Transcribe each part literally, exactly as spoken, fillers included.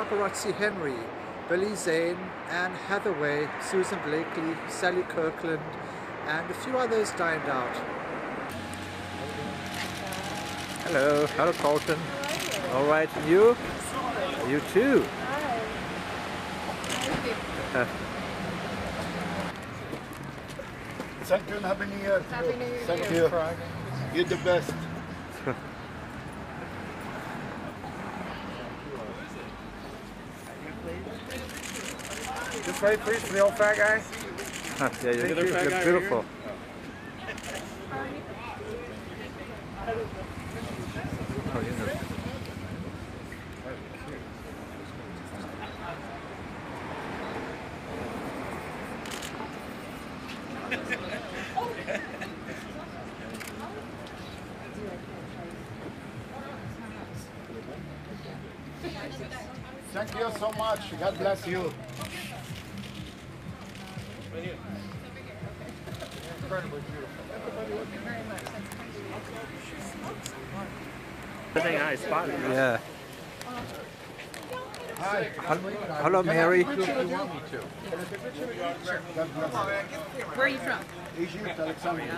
Paparazzi Henry, Billy Zane, Anne Hathaway, Susan Blakely, Sally Kirkland, and a few others dined out. Hello, hello Carlton. All right, and you? You too. Hi. Thank you and Happy New Year. Happy New Year. Thank you. You're the best. This way, please, for the old fat guy. Huh, yeah, you look right beautiful. Oh, you know. Thank you so much. God bless you. Incredibly beautiful. Thank you very much. I think I spotted you. Yeah. Hi. Hello, Mary. Where are you from? Egypt, Alexandria.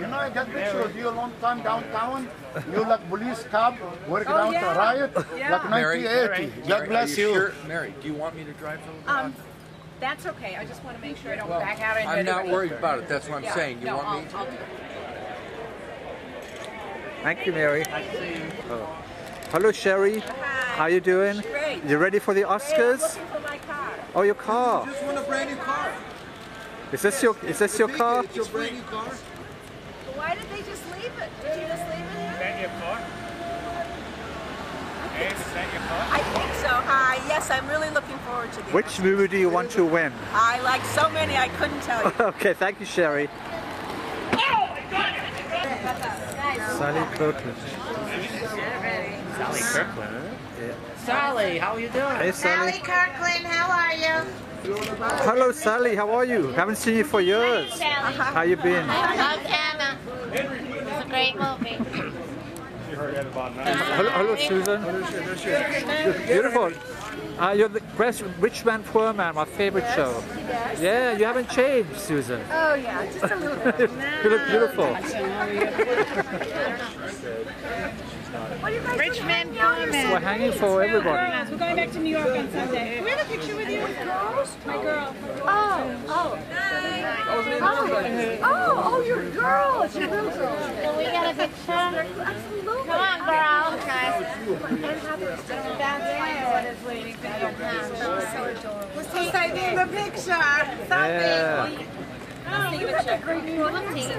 You know, I got picture of you a long time downtown. You like police cop, work oh, down yeah. to riot, yeah. like nineteen eighty. God Mary, bless you. Sure? Mary, do you want me to drive over? Um, that's okay. I just want to make sure I don't well, back out. And I'm not worried about it. That's what I'm yeah. saying. You no, want I'll, me? I'll do it. Thank you, Mary. I see you. Oh. Hello, Sherry. Hi. How you doing? Great. You ready for the Oscars? Great. I'm looking for my car. Oh, your car. You just want a brand new car. Is this yes. your? Is this your big, car? It's your brand new car. Why did they just leave it? Did you just leave it here? Is that your car? Hey, is that your car? I think so. Hi. Yes, I'm really looking forward to this. Which movie do you want to win? I like so many, I couldn't tell you. Okay, thank you, Sherry. Oh, my God! Sally Kirkland. Sally Kirkland? Yeah. Sally, how are you doing? Hey, Sally. Sally Kirkland, how are you? Hello, Sally. How are you? Haven't seen you for years. Hi, Sally. How you been? How's Anna? It's a great movie. She heard that about nine. Hello, hello, Susan. Beautiful. Uh, you're the Rich Man, Poor Man, my favorite yes, show. Yes. Yeah, you haven't changed, Susan. Oh yeah, just a little bit. You look beautiful. Rich Man, Poor Man. We're hanging for everybody. We're going back to New York on Sunday. Can we have a picture with you? My girl. Oh, oh. Oh, oh, oh, your girl. It's your little girl. Can we get a picture? Absolutely. Come on, girl. We're still taking the picture. Something. Oh, you have a great new team. Thank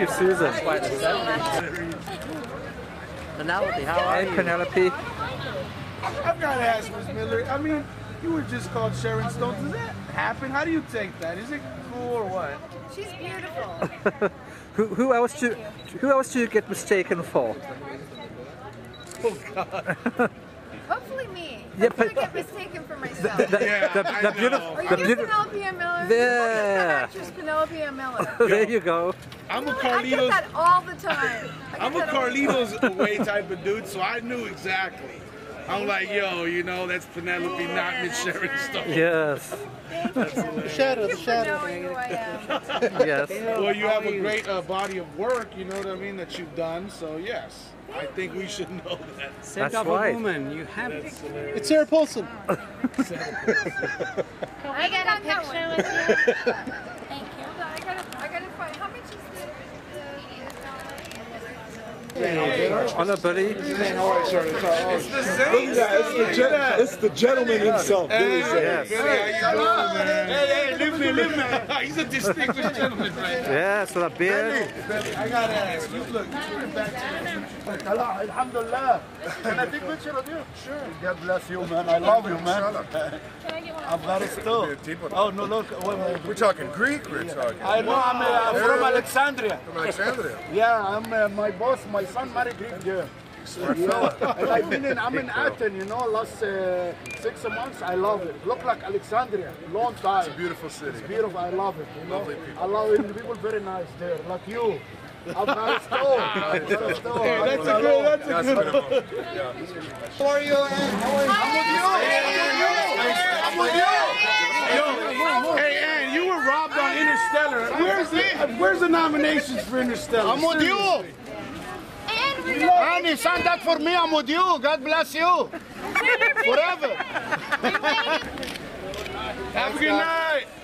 you, Susan. Penelope, how are you? Hey, Penelope. I've got to ask Miss Miller. I mean, you were just called Sharon Stone. Does that happen? How do you take that? Is it cool or what? She's beautiful. who, who else do you, who else do you get mistaken for? Oh God. Hopefully me. Yeah, Hopefully but, I get mistaken for myself. The, the, yeah, the, the, the beautiful. Are you Penelope Ann Miller? There. Actress Penelope Ann Miller. There you go. I'm you know, a Carlitos. I get that all the time. I'm a Carlitos away type of dude, so I knew exactly. I'm like, yo, you know, that's Penelope, yeah, not Miss Sharon Stone. Yes. Shadows, shadows. Yes. Well, you have a great uh, body of work, you know what I mean, that you've done. So yes, I think we should know that. Set up a woman, you have it. It's Sarah Paulson. Wow. I got a picture with you. Thank you. I gotta, I gotta find. How much is Honor, buddy. It's the Zane guy. It's the gentleman himself. Hey, yes. Hey, hey, leave me, leave me. He's a distinguished gentleman, right? Yeah, so that beard. I gotta ask you, look, turn it back to you. Alhamdulillah. Can I take a picture of you? Sure. God bless you, man. I love you, man. I've got it still. Oh, no, look. We're talking Greek, Rich. I know, I'm from Alexandria. From Alexandria? Yeah, my boss, my son married Greek girl. Phoenix or Philly. And I've been in, I'm in Athens, you know, last uh, six months. I love it. Look like Alexandria, long time. It's a beautiful city. It's beautiful. I love it. You know? Lovely people. I love it. People very nice there, like you. I'm nice too. Hey, that's a good, that's a good one. Yeah. How are you, Ann? How are you? I'm with you. I'm with you. I'm with you. Hey, Ann, you were robbed on Interstellar. Where's the, where's the nominations for Interstellar? I'm with you. Ann, you signed that for me. I'm with you. God bless you. Forever. Have a good night.